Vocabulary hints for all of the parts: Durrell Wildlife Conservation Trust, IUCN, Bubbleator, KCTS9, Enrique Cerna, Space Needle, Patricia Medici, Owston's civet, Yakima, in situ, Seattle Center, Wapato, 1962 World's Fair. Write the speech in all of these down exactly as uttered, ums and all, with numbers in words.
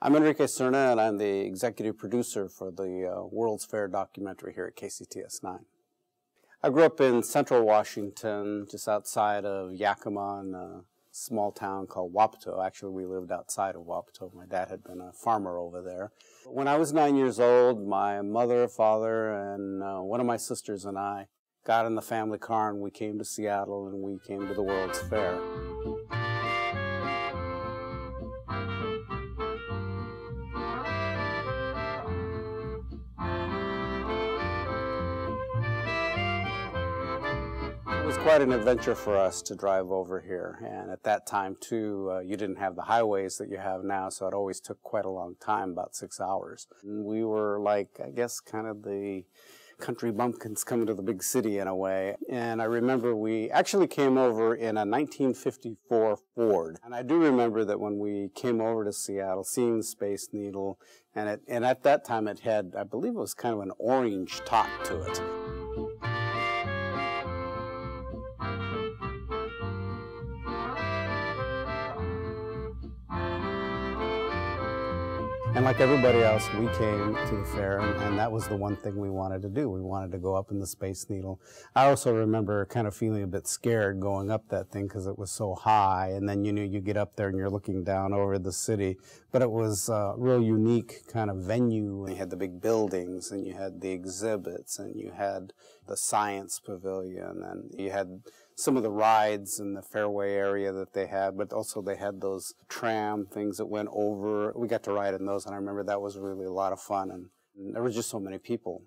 I'm Enrique Cerna, and I'm the executive producer for the uh, World's Fair documentary here at K C T S nine. I grew up in central Washington, just outside of Yakima, in a small town called Wapato. Actually, we lived outside of Wapato. My dad had been a farmer over there. When I was nine years old, my mother, father, and uh, one of my sisters and I got in the family car, and we came to Seattle, and we came to the World's Fair. It was quite an adventure for us to drive over here, and at that time too, uh, you didn't have the highways that you have now, so it always took quite a long time, about six hours. And we were like, I guess, kind of the country bumpkins coming to the big city in a way. And I remember we actually came over in a nineteen fifty-four Ford, and I do remember that when we came over to Seattle, seeing the Space Needle, and, it, and at that time it had, I believe it was kind of an orange top to it. And like everybody else, we came to the fair, and, and that was the one thing we wanted to do. We wanted to go up in the Space Needle. I also remember kind of feeling a bit scared going up that thing because it was so high, and then you knew you get up there and you're looking down over the city. But it was a real unique kind of venue. You had the big buildings, and you had the exhibits, and you had the science pavilion, and you had some of the rides in the fairway area that they had, but also they had those tram things that went over. We got to ride in those, and I remember that was really a lot of fun, and, and there were just so many people.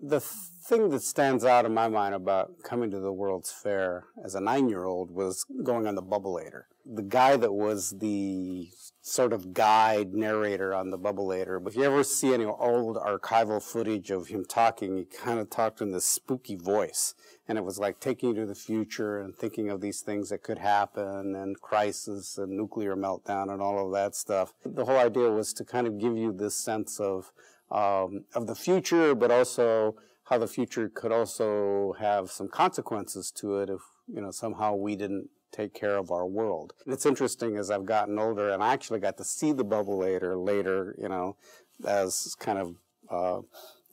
The thing that stands out in my mind about coming to the World's Fair as a nine-year-old was going on the Bubbleator. The guy that was the sort of guide narrator on the Bubbleator, but if you ever see any old archival footage of him talking, he kind of talked in this spooky voice. And it was like taking you to the future and thinking of these things that could happen and crisis and nuclear meltdown and all of that stuff. The whole idea was to kind of give you this sense of Um, of the future, but also how the future could also have some consequences to it if, you know, somehow we didn't take care of our world. And it's interesting, as I've gotten older, and I actually got to see the Bubbleator later, you know, as kind of, uh,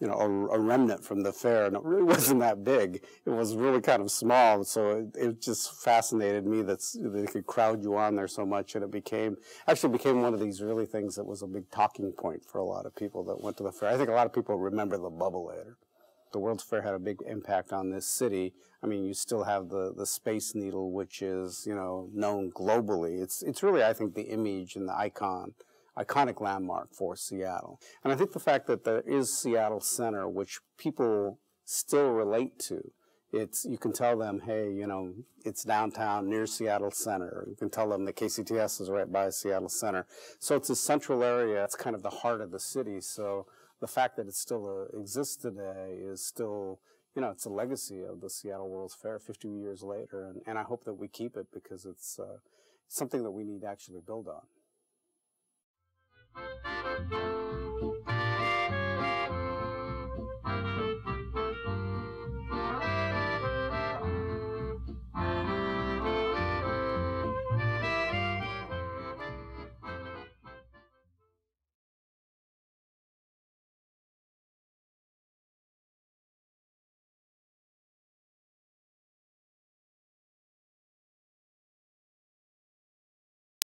you know, a, a remnant from the fair, and it really wasn't that big. It was really kind of small, so it, it just fascinated me that they could crowd you on there so much, and it became, actually became one of these really things that was a big talking point for a lot of people that went to the fair. I think a lot of people remember the Bubbleator. The World's Fair had a big impact on this city. I mean, you still have the, the Space Needle, which is, you know, known globally. It's, it's really, I think, the image and the icon iconic landmark for Seattle. And I think the fact that there is Seattle Center, which people still relate to, it's, you can tell them, hey, you know, it's downtown near Seattle Center. You can tell them the K C T S is right by Seattle Center. So it's a central area. It's kind of the heart of the city. So the fact that it still exists today is still, you know, it's a legacy of the Seattle World's Fair fifty years later. And, and I hope that we keep it because it's uh, something that we need to actually build on. Thank you.